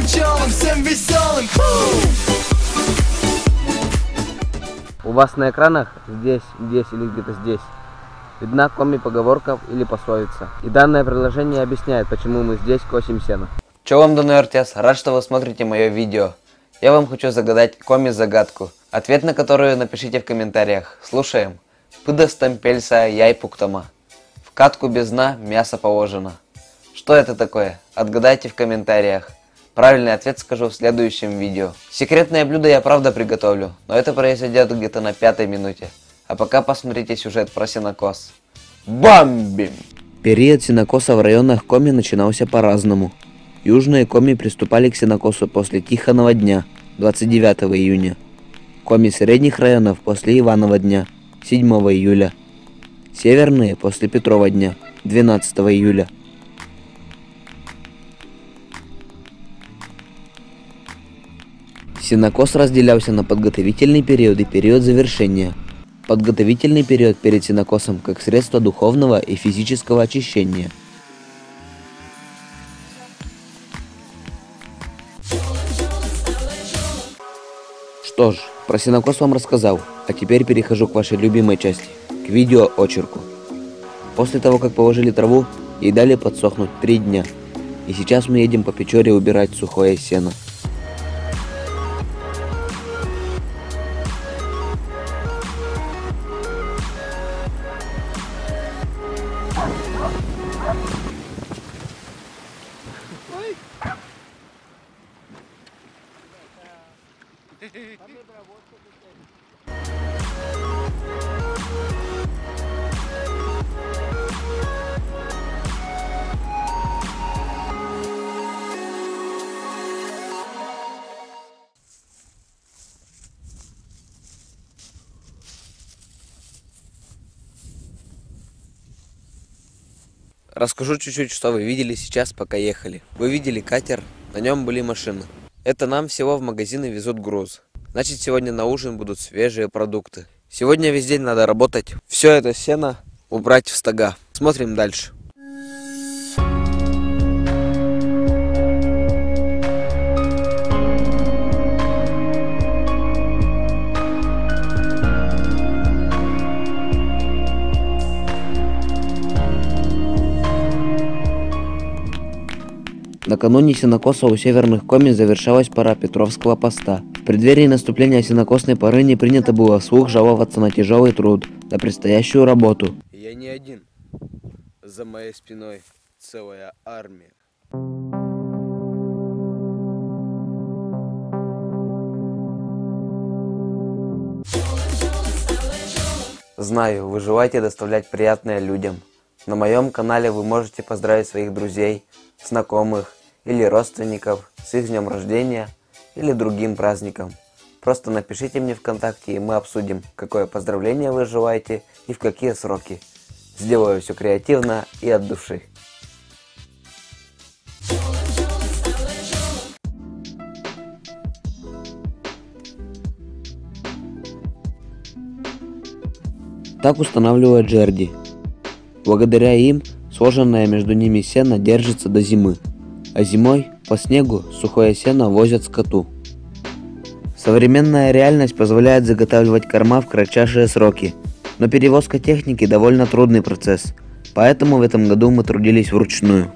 веселым челом, всем веселым. У вас на экранах здесь или где-то здесь видна коми поговорка или пословица. И данное предложение объясняет, почему мы здесь косим сено. Чё вам, данный артист, рад, что вы смотрите мое видео. Я вам хочу загадать коми-загадку, ответ на которую напишите в комментариях. Слушаем. Пыдастампельса яйпуктома. В катку без дна мясо положено. Что это такое? Отгадайте в комментариях. Правильный ответ скажу в следующем видео. Секретное блюдо я правда приготовлю, но это произойдет где-то на 5-й минуте. А пока посмотрите сюжет про сенокос. Бомбим! Период сенокоса в районах Коми начинался по-разному. Южные Коми приступали к сенокосу после Тихонова дня, 29 июня. Коми средних районов после Иванова дня, 7 июля. Северные после Петрова дня, 12 июля. Сенокос разделялся на подготовительный период и период завершения. Подготовительный период перед сенокосом как средство духовного и физического очищения. Что ж, про сенокос вам рассказал, а теперь перехожу к вашей любимой части, к видеоочерку. После того, как положили траву, ей дали подсохнуть 3 дня. И сейчас мы едем по Печоре убирать сухое сено. Расскажу чуть-чуть, что вы видели сейчас, пока ехали. Вы видели катер, на нем были машины. Это нам всего в магазины везут груз. Значит, сегодня на ужин будут свежие продукты. Сегодня весь день надо работать. Все это сено убрать в стога. Смотрим дальше. Накануне сенокоса у северных Коми завершалась пора Петровского поста. В преддверии наступления сенокосной поры не принято было вслух жаловаться на тяжелый труд, на предстоящую работу. Я не один. За моей спиной целая армия. Знаю, вы желаете доставлять приятное людям. На моем канале вы можете поздравить своих друзей, знакомых или родственников с их днем рождения или другим праздником. Просто напишите мне ВКонтакте, и мы обсудим, какое поздравление вы желаете и в какие сроки. Сделаю все креативно и от души. Так устанавливает жерди. Благодаря им сложенное между ними сено держится до зимы, а зимой по снегу сухое сено возят скоту. Современная реальность позволяет заготавливать корма в кратчайшие сроки, но перевозка техники довольно трудный процесс, поэтому в этом году мы трудились вручную.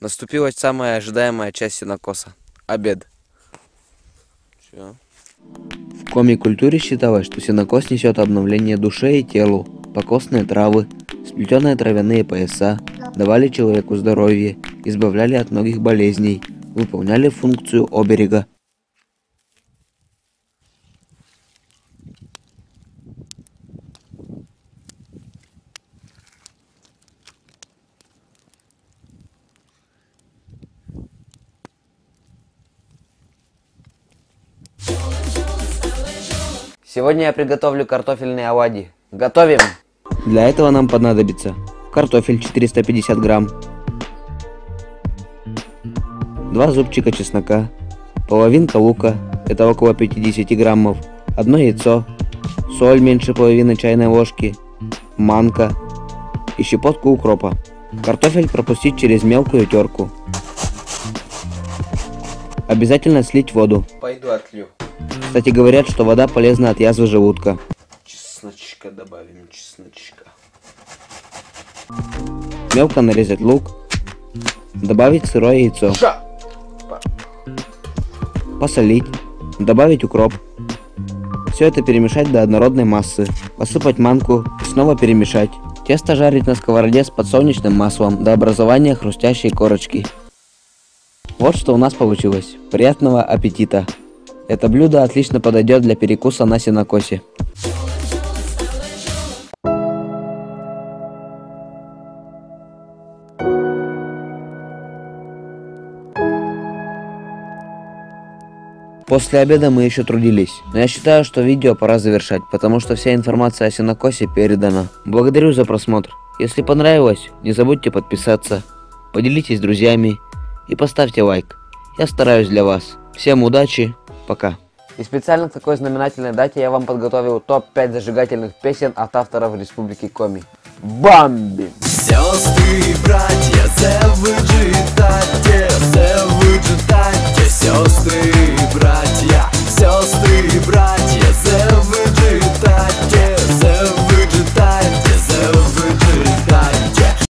Наступила самая ожидаемая часть сенокоса – обед. Чё? В коми-культуре считалось, что сенокос несет обновление душе и телу, покосные травы, сплетенные травяные пояса, давали человеку здоровье, избавляли от многих болезней, выполняли функцию оберега. Сегодня я приготовлю картофельные оладьи. Готовим! Для этого нам понадобится картофель 450 грамм, 2 зубчика чеснока, половинка лука, это около 50 граммов, 1 яйцо, соль меньше половины чайной ложки, манка и щепотку укропа. Картофель пропустить через мелкую терку. Обязательно слить воду. Пойду отлью. Кстати, говорят, что вода полезна от язвы желудка. Чесночка добавим, чесночка. Мелко нарезать лук. Добавить сырое яйцо. Посолить. Добавить укроп. Все это перемешать до однородной массы. Посыпать манку и снова перемешать. Тесто жарить на сковороде с подсолнечным маслом до образования хрустящей корочки. Вот что у нас получилось. Приятного аппетита! Это блюдо отлично подойдет для перекуса на сенокосе. После обеда мы еще трудились, но я считаю, что видео пора завершать, потому что вся информация о сенокосе передана. Благодарю за просмотр. Если понравилось, не забудьте подписаться, поделитесь с друзьями и поставьте лайк. Я стараюсь для вас. Всем удачи, пока. И специально к такой знаменательной дате я вам подготовил топ-5 зажигательных песен от авторов Республики Коми. Бамби! Сестры, братья,